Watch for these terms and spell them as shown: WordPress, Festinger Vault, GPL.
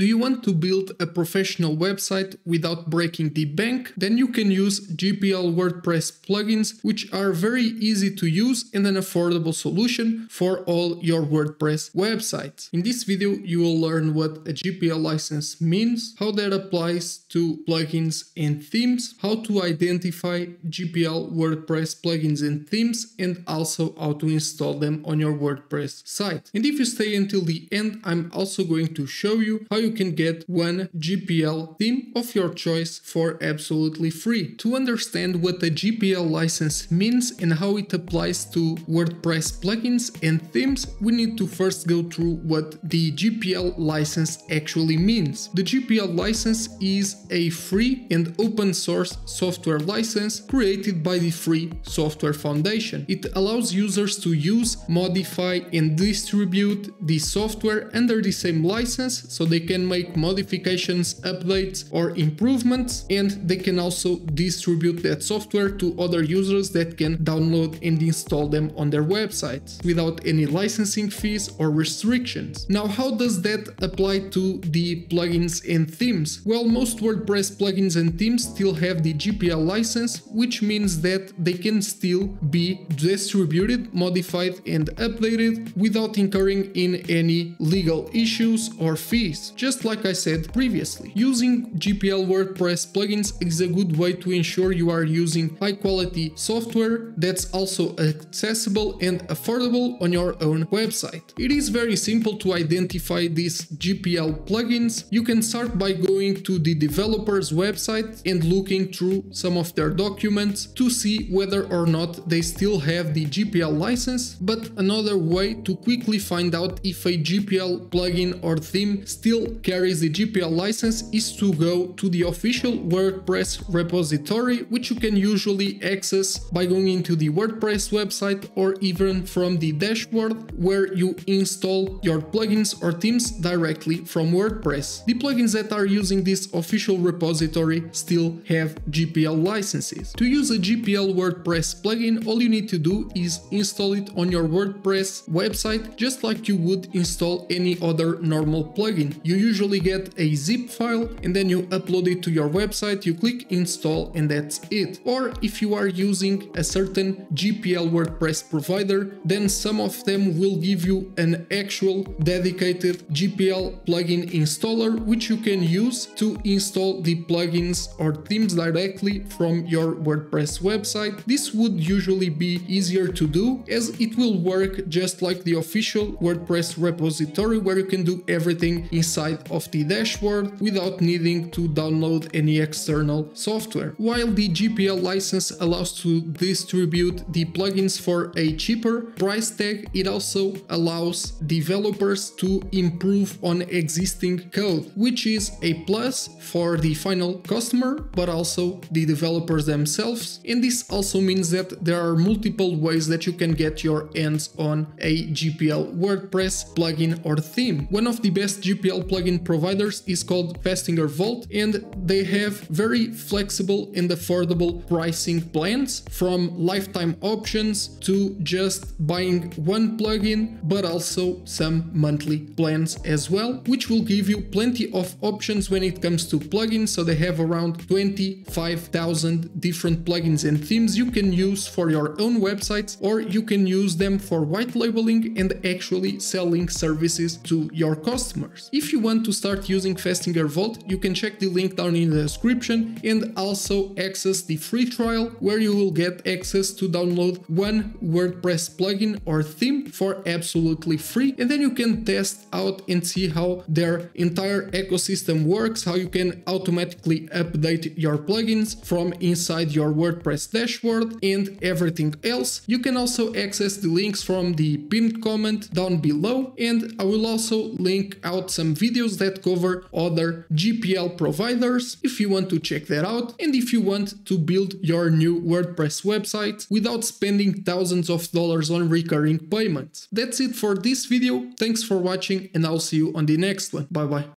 Do you want to build a professional website without breaking the bank? Then you can use GPL WordPress plugins, which are very easy to use and an affordable solution for all your WordPress websites. In this video, you will learn what a GPL license means, how that applies to plugins and themes, how to identify GPL WordPress plugins and themes, and also how to install them on your WordPress site. And if you stay until the end, I'm also going to show you how you can get one GPL theme of your choice for absolutely free. To understand what a GPL license means and how it applies to WordPress plugins and themes, we need to first go through what the GPL license actually means. The GPL license is a free and open source software license created by the Free Software Foundation. It allows users to use, modify and distribute the software under the same license, so they can make modifications, updates or improvements, and they can also distribute that software to other users that can download and install them on their websites without any licensing fees or restrictions. Now, how does that apply to the plugins and themes? Well, most WordPress plugins and themes still have the GPL license, which means that they can still be distributed, modified and updated without incurring in any legal issues or fees. Just like I said previously, using GPL WordPress plugins is a good way to ensure you are using high quality software that's also accessible and affordable on your own website. It is very simple to identify these GPL plugins. You can start by going to the developer's website and looking through some of their documents to see whether or not they still have the GPL license. But another way to quickly find out if a GPL plugin or theme still carries the GPL license is to go to the official WordPress repository, which you can usually access by going into the WordPress website or even from the dashboard, where you install your plugins or themes directly from WordPress. The plugins that are using this official repository still have GPL licenses. To use a GPL WordPress plugin, all you need to do is install it on your WordPress website, just like you would install any other normal plugin. You usually get a zip file and then you upload it to your website, you click install and that's it. Or if you are using a certain GPL WordPress provider, then some of them will give you an actual dedicated GPL plugin installer, which you can use to install the plugins or themes directly from your WordPress website. This would usually be easier to do, as it will work just like the official WordPress repository, where you can do everything inside of the dashboard without needing to download any external software. While the GPL license allows to distribute the plugins for a cheaper price tag, it also allows developers to improve on existing code, which is a plus for the final customer, but also the developers themselves. And this also means that there are multiple ways that you can get your hands on a GPL WordPress plugin or theme. One of the best GPL plugin providers is called Festinger Vault, and they have very flexible and affordable pricing plans, from lifetime options to just buying one plugin, but also some monthly plans as well, which will give you plenty of options when it comes to plugins. So they have around 25,000 different plugins and themes you can use for your own websites, or you can use them for white labeling and actually selling services to your customers. If you want to start using Festinger Vault, you can check the link down in the description and also access the free trial, where you will get access to download one WordPress plugin or theme for absolutely free, and then you can test out and see how their entire ecosystem works, how you can automatically update your plugins from inside your WordPress dashboard and everything else. You can also access the links from the pinned comment down below, and I will also link out some videos that cover other GPL providers if you want to check that out, and if you want to build your new WordPress website without spending thousands of dollars on recurring payments. That's it for this video. Thanks for watching, and I'll see you on the next one. Bye bye.